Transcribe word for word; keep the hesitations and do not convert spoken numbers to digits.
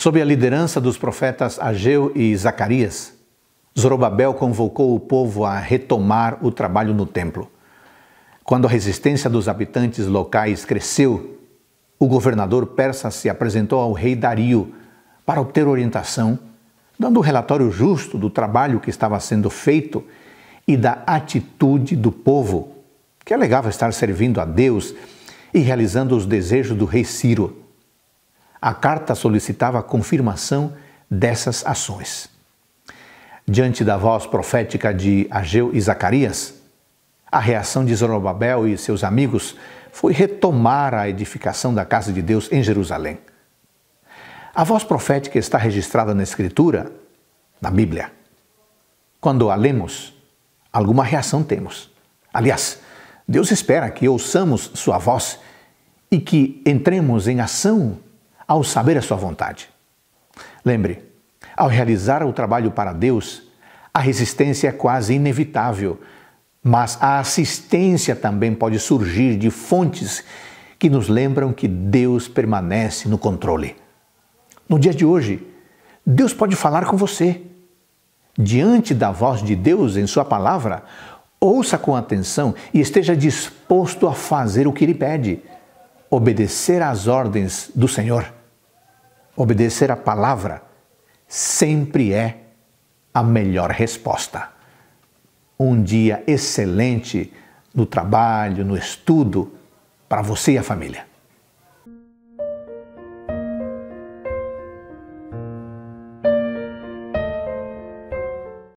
Sob a liderança dos profetas Ageu e Zacarias, Zorobabel convocou o povo a retomar o trabalho no templo. Quando a resistência dos habitantes locais cresceu, o governador persa se apresentou ao rei Dario para obter orientação, dando um relatório justo do trabalho que estava sendo feito e da atitude do povo, que alegava estar servindo a Deus e realizando os desejos do rei Ciro. A carta solicitava a confirmação dessas ações. Diante da voz profética de Ageu e Zacarias, a reação de Zorobabel e seus amigos foi retomar a edificação da casa de Deus em Jerusalém. A voz profética está registrada na Escritura, na Bíblia. Quando a lemos, alguma reação temos. Aliás, Deus espera que ouçamos sua voz e que entremos em ação ao saber a sua vontade. Lembre, ao realizar o trabalho para Deus, a resistência é quase inevitável, mas a assistência também pode surgir de fontes que nos lembram que Deus permanece no controle. No dia de hoje, Deus pode falar com você. Diante da voz de Deus em sua palavra, ouça com atenção e esteja disposto a fazer o que Ele pede. Obedecer às ordens do Senhor, obedecer à palavra, sempre é a melhor resposta. Um dia excelente no trabalho, no estudo, para você e a família.